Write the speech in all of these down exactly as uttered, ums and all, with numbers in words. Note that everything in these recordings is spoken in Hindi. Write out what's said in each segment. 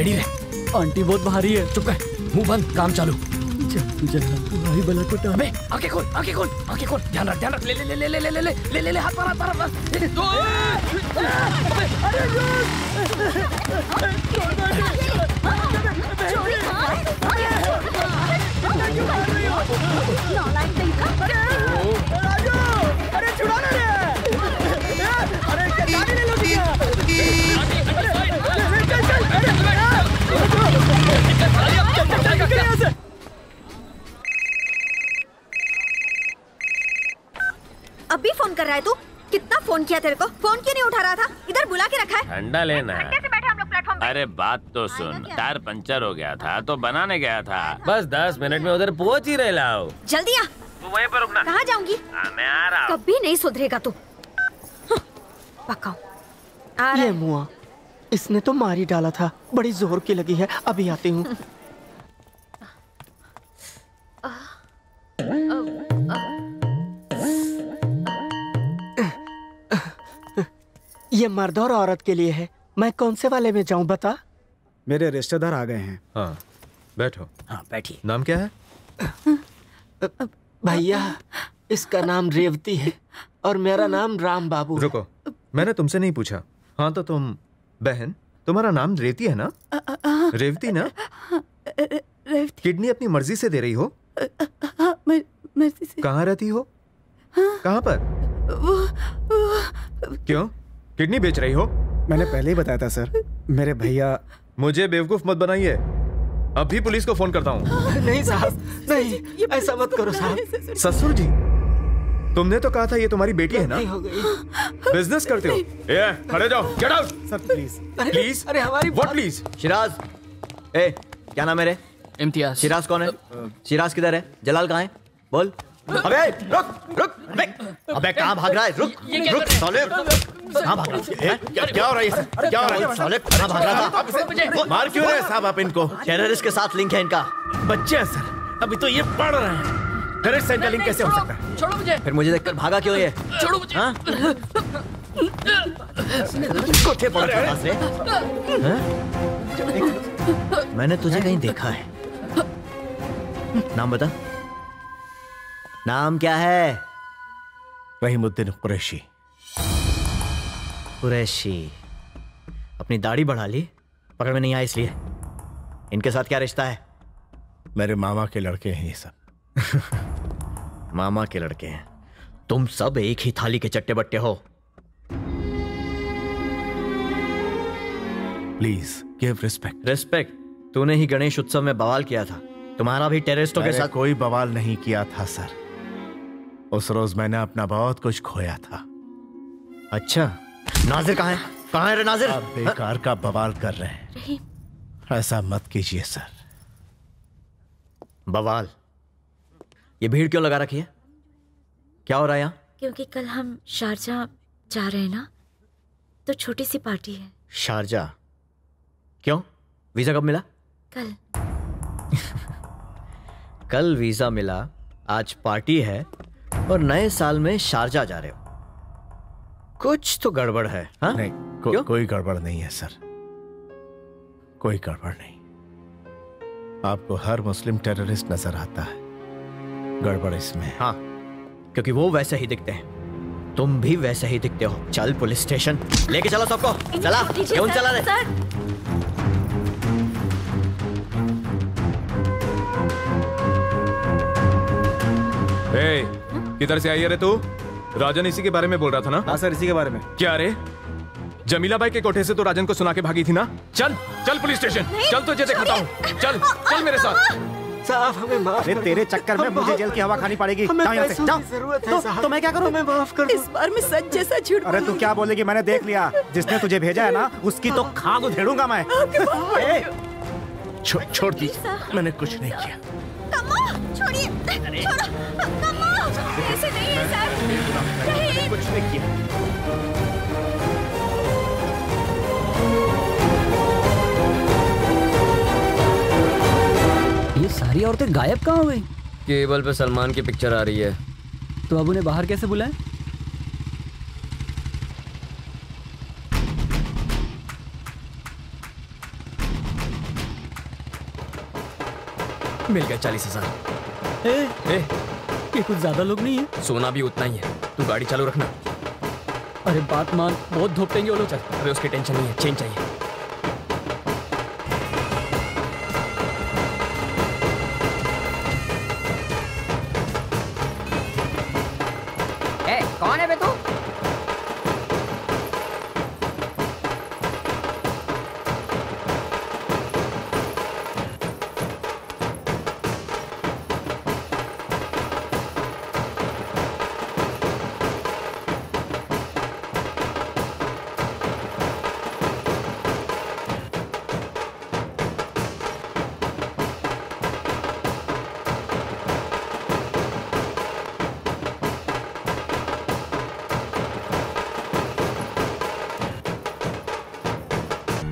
रेडी रह। आंटी बहुत भारी है। चुप कर, मुंह बंद, काम चालू। बला को अबे आंखें खोल, आंखें खोल, आंखें खोल, ध्यान रख, ध्यान रख। ले ले ले ले ले ले ले ले ले ले हाथ पर, हाथ पर, बस। अरे छुड़ा ना रे, अरे गाड़ी ले लो भैया। अभी फोन कर रहा है तू? कितना फोन किया तेरे को, फोन क्यों नहीं उठा रहा था? इधर बुला के रखा है। ठंडा लेना है। कैसे बैठे हम लोग प्लेटफॉर्म पे? अरे बात तो सुन, टायर पंचर हो गया था तो बनाने गया था। बस दस मिनट में उधर पहुंच ही रहे। लाओ जल्दी आ। वहीं पर रुकना। कहाँ जाऊंगी? मैं आ रहा हूँ। कभी नहीं सुधरेगा तू। पकाओ। ये मुआ, इसने तो मारी डाला था, बड़ी जोर की लगी है। अभी आती हूँ। ये मर्द और औरत के लिए है, मैं कौन से वाले में जाऊं बता? मेरे रिश्तेदार आ गए हैं। हाँ बैठो। हाँ बैठिए। नाम क्या है? भैया इसका नाम रेवती है और मेरा नाम राम बाबू। रुको, मैंने तुमसे नहीं पूछा। हाँ तो तुम बहन, तुम्हारा नाम रेवती है ना? रेवती ना? रेवती। किडनी अपनी मर्जी से दे रही हो? मर्जी से। कहाँ रहती हो? कहाँ पर? वो, वो... क्यों किडनी बेच रही हो? मैंने पहले ही बताया था सर, मेरे भैया। मुझे बेवकूफ मत बनाइए, अभी पुलिस को फोन करता हूँ। नहीं साहब, नहीं, ऐसा मत करो साहब। ससुर जी, तुमने तो कहा था ये तुम्हारी बेटी है ना? बिजनेस करते हो? ये खड़े जाओ। Get out. Sir please please. अरे हमारी व्हाट प्लीज। शिराज, ए क्या नाम है रे? इम्तियाज। शिराज कौन है? शिराज किधर है? जलाल कहाँ है? बोल। अबे रुक रुक, अबे कहाँ भाग रहा है? रुक रुक साले, कहाँ भाग रहा है? क्या हो रहा है? क्या हो रहा है साले? कहाँ भाग रहा था? मार क्यों रहे साहब आप इनको? टेररिस्ट के साथ लिंक है इनका। बच्चे हैं सर, अभी तो ये पढ़ रहे हैं। टेररिस्ट से इनका लिंक कैसे हो सकता है? छोड़ो मुझे। फिर मुझे देखकर भागा क्यों ये? छोड़ो मुझे। हाँ कोठे पड़ रहा है। मैंने तुझे कहीं देखा है। नाम बता, नाम क्या है? रहीमुद्दीन कुरैशी। कुरैशी, अपनी दाढ़ी बढ़ा ली, पकड़ में नहीं आया इसलिए। इनके साथ क्या रिश्ता है? मेरे मामा के लड़के हैं ये सब। मामा के लड़के हैं? तुम सब एक ही थाली के चट्टे बट्टे हो। Please give respect. रिस्पेक्ट? तूने ही गणेश उत्सव में बवाल किया था। तुम्हारा भी टेररिस्टों के साथ? कोई बवाल नहीं किया था सर, उस रोज मैंने अपना बहुत कुछ खोया था। अच्छा, नाजिर कहाँ है? कहाँ है रे नाजिर? आप बेकार का बवाल कर रहे हैं, ऐसा मत कीजिए सर। बवाल? ये भीड़ क्यों लगा रखी है? क्या हो रहा है यहाँ? क्योंकि कल हम शारजाह जा रहे हैं ना, तो छोटी सी पार्टी है। शारजाह? क्यों? वीजा कब मिला? कल। कल वीजा मिला, आज पार्टी है और नए साल में शारजाह जा रहे हो। कुछ तो गड़बड़ है। हा? नहीं, को, कोई गड़बड़ नहीं है सर, कोई गड़बड़ नहीं। आपको हर मुस्लिम टेररिस्ट नजर आता है, गड़बड़ इसमें है। हाँ, क्योंकि वो वैसे ही दिखते हैं। तुम भी वैसे ही दिखते हो। चल पुलिस स्टेशन लेके चलो सबको। चला चला रहे सर। ए, किधर से आई है रे तू? राजन इसी के बारे में बोल रहा था ना? हाँ सर, इसी के बारे में। क्या रे, जमीला भाई के कोठे से तो राजन को सुना के भागी थी ना? चल चल पुलिस स्टेशन, चल तुझे दिखाता हूँ। चल चल मेरे साथ। साहब हमें माफ कर। तेरे चक्कर में मुझे जेल की हवा खानी पड़ेगी। जरूरत है तो मैं क्या करूँ? मैं माफ कर। इस बार में सच जैसा झूठ। अरे तू क्या बोलेगी, मैंने देख लिया। जिसने तुझे भेजा है ना, उसकी तो खाक उधेड़ूंगा मैं। छोड़ दी, मैंने कुछ नहीं किया। छोड़िए, छोड़ो, ऐसे नहीं है सर, नहीं। कुछ नहीं किया। ये सारी औरतें गायब कहाँ हो गई? केबल पे सलमान की पिक्चर आ रही है। तो अब उन्हें बाहर कैसे बुलाएं? मिल गया चालीस हजार। ए, ए, ये कुछ ज्यादा लोग नहीं है। सोना भी उतना ही है। तू गाड़ी चालू रखना। अरे बात मान, बहुत धोपेंगे वो लोग। अरे उसकी टेंशन नहीं है, चेंज चाहिए।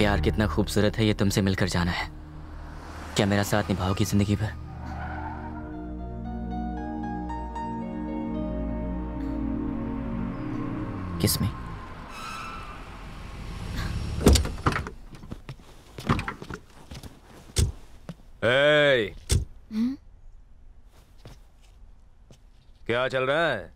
प्यार कितना खूबसूरत है, ये तुमसे मिलकर जाना है। क्या मेरा साथ निभाओगी जिंदगी भर? किस में? ए, क्या चल रहा है?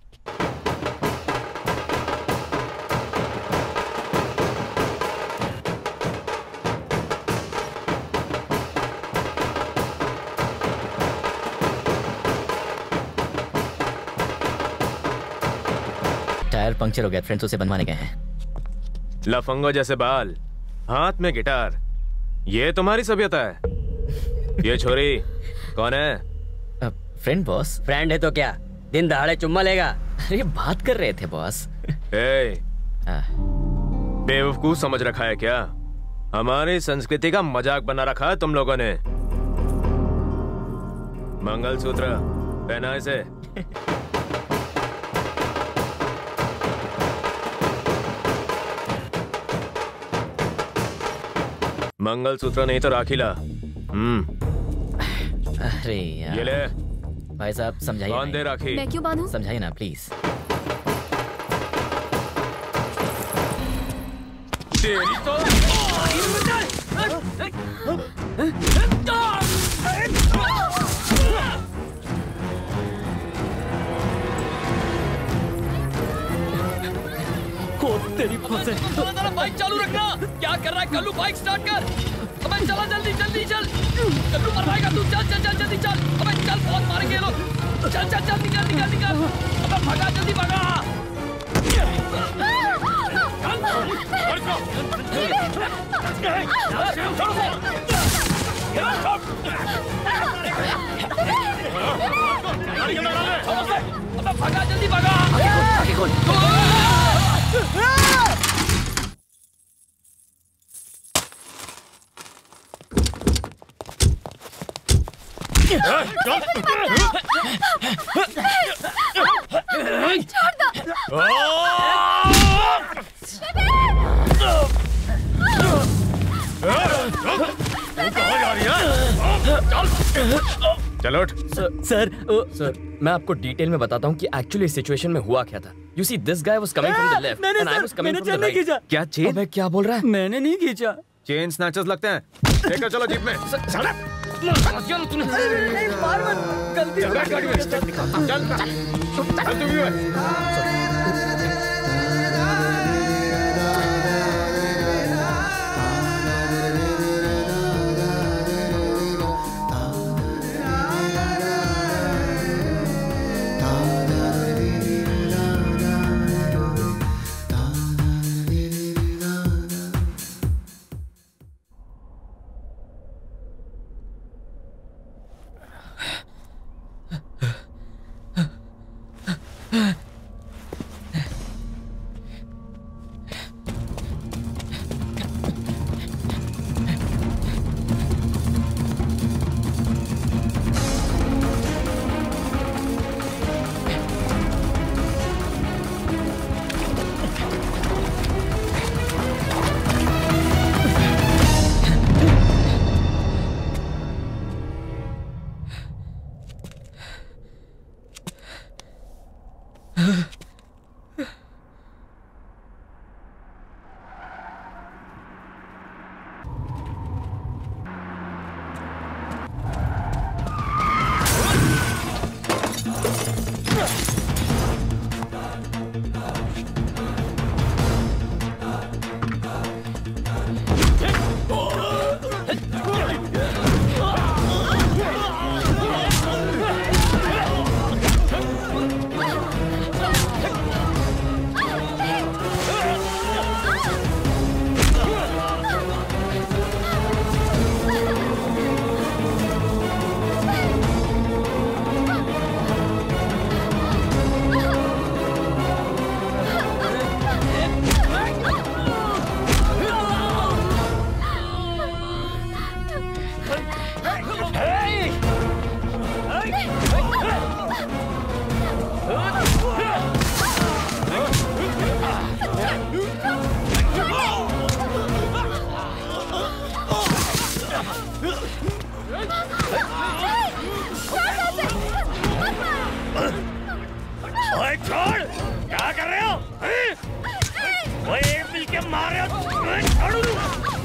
टायर पंक्चर हो गया, फ्रेंड्स उसे बनवाने गए हैं। लफंगो जैसे बाल, हाथ में गिटार, ये तुम्हारी सभ्यता है? ये छोरी कौन है? आ, फ्रेंड बॉस। फ्रेंड है तो क्या, दिन दहाड़े चुम्मा लेगा? अरे बात कर रहे थे बॉस। ए, बेवकूफ समझ रखा है क्या? हमारी संस्कृति का मजाक बना रखा है तुम लोगों ने। मंगलसूत्र पहना इसे। मंगलसूत्र नहीं तो राखी ला। हम्म। अरे यार। ये ले। भाई साहब समझाइए। बांध दे राखी। मैं क्यों बांधूं? समझाइए ना प्लीज। तेरी तो। तेरी फंसे। बाइक चालू रखना। क्या कर रहा है कल्लू? बाइक स्टार्ट कर। अबे चला जल्दी जल्दी चल। कल्लू मर जाएगा तू। चल चल चल जल्दी चल। अबे चल, बहुत मारेंगे लोग। चल चल चल निकल निकल निकल। अबे भगा जल्दी भगा। अबे भगा जल्दी भगा। चलो उठ। सर, सर मैं आपको डिटेल में बताता हूँ कि एक्चुअली इस सिचुएशन में हुआ क्या था। You see, this guy was coming from the left, and I was coming from the right. क्या चेन? अबे क्या बोल रहा है? मैंने नहीं खींचा। चेन स्नैचर्स लगते हैं। लेकर चलो जीप में। चल। गलती हो गई गाड़ी में। चल चल तू भी है।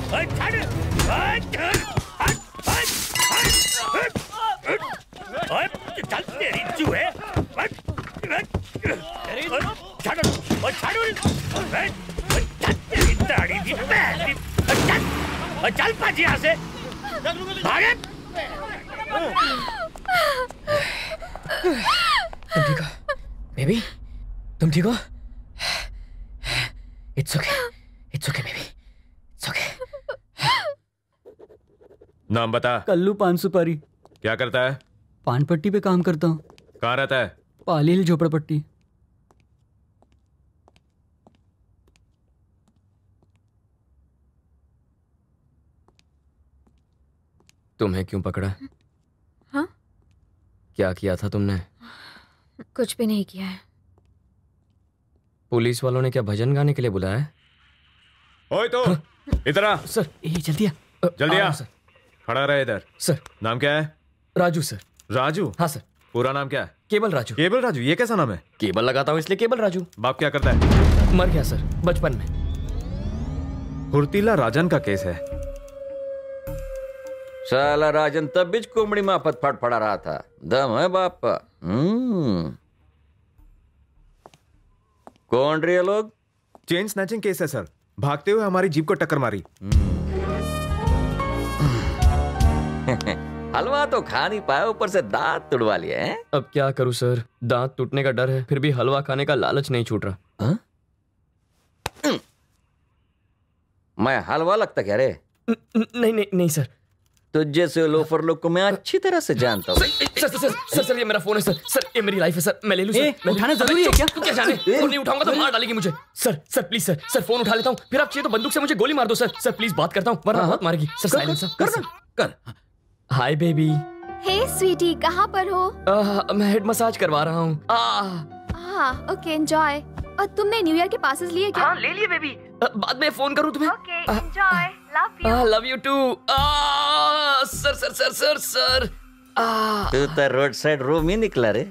चल पाजी यहाँ से भागे। तुम ठीक हो बेबी? तुम ठीक हो? It's okay, it's okay baby, it's okay. नाम बता। कल्लू पान सुपारी। क्या करता है? पान पट्टी पे काम करता हूँ। कहाँ रहता है? पाली हिल झोपड़पट्टी। तुम्हें क्यों पकड़ा? हाँ? क्या किया था तुमने? कुछ भी नहीं किया है। पुलिस वालों ने क्या भजन गाने के लिए बुलाया? ओए तो इधर आ सर। ये जल्दी आ, जल्दी आ, आ सर। खड़ा रहे इधर सर। नाम क्या है? राजू सर। राजू? हाँ सर। पूरा नाम क्या है? केबल राजू। केबल राजू, ये कैसा नाम है? केबल लगाता हूँ इसलिए केबल राजू। बाप क्या करता है? मर गया सर बचपन में। फुर्तीला राजन का केस है। साला राजन तब बीच कोमड़ी में फट फट पड़ा रहा था। दम है बाप। हम्म, कौन रहे लोग? चेन स्नैचिंग केस है सर। भागते हुए हमारी जीप को टक्कर मारी। हलवा तो खा नहीं पाया, ऊपर से दांत तुड़वा लिए हैं। अब क्या करूं सर, दांत टूटने का डर है, फिर भी हलवा खाने का लालच नहीं छूट रहा। हा? मैं हलवा लगता क्या रे? नहीं नहीं नहीं सर। तुझे से लोफर लोग को मैं अच्छी तरह से जानता हूँ। Sir sir sir sir sir ये मेरा फोन है सर। सर ये मेरी लाइफ है सर। मैं ले लूँ सर? उठाना जरूरी है क्या? क्या जाने, फोन नहीं उठाऊंगा तो मार डालेगी मुझे। Sir sir please sir. Sir phone उठा लेता हूँ, फिर आप चाहिए तो बंदूक से मुझे गोली मार दो सर। सर प्लीज, बात करता हूँ वरना बहुत मारेगी सर। साइलेंस कर कर। Hi baby. हे स्वीटी, कहाँ पर हो? मैं हेड मसाज करवा रहा हूँ। हाँ ओके एंजॉय। और तुमने न्यू ईयर के पासेस लिए क्या? ले लिए बेबी, बाद में फोन करूँ तुम्हें। Okay enjoy, love you. Love you too. Sir sir sir sir sir तू तो रोड साइड रूम ही निकला रे,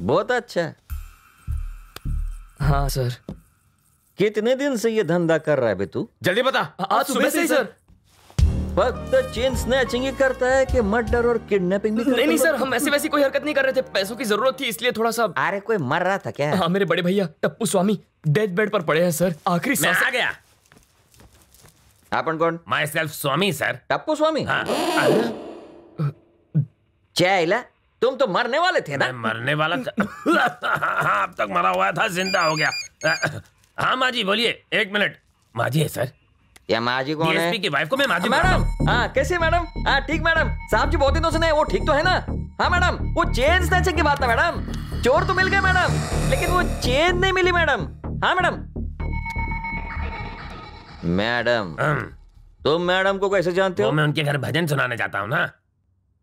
बहुत अच्छा। हाँ सर। कितने दिन से ये धंधा कर रहा है बे तू? जल्दी बता। आज सुबह से ही सर। फक्त चेन स्नैचिंग ही करता है कि मर्डर और किडनैपिंग भी? नहीं नहीं सर, हम ऐसी वैसी कोई हरकत नहीं कर रहे थे, पैसों की जरूरत थी इसलिए थोड़ा सा। अरे कोई मर रहा था क्या? हाँ, मेरे बड़े भैया टप्पू स्वामी डेथ बेड पर पड़े हैं सर। आखिरी सांस आ गया। अपन कौन? Myself Swami sir. Tappu Swami? हाँ। चैला तुम तो मरने वाले थे ना? मैं मरने वाला था। अब तक मरा हुआ था, जिंदा हो गया। हाँ माजी बोलिए। एक मिनट, माजी है सर? या माजी कौन है? की वाइफ को मैं माजी। मैडम हाँ, कैसे मैडम? हाँ ठीक मैडम। साहब जी बहुत दिनों से नहीं, वो ठीक तो है ना? हाँ मैडम, वो चेन स्नैचिंग की बात है मैडम। चोर तो मिल गए मैडम, लेकिन वो चेन नहीं मिली मैडम। हाँ मैडम। मैडम तुम मैडम को कैसे जानते हो? मैं उनके घर भजन सुनाने जाता हूँ ना।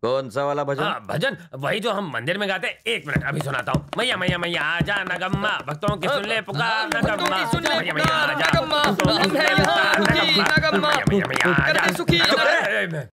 कौन सा वाला भजन? आ, भजन वही जो हम मंदिर में गाते हैं। एक मिनट अभी सुनाता हूँ। मैया मैया मैया आजा नगम्मा, भक्तों की सुन ले पुकार नगम्मा। मैया मैया आजा नगम्मा, भक्तों की सुन ले पुकार नगम्मा, मैया मैया आजा सुखी।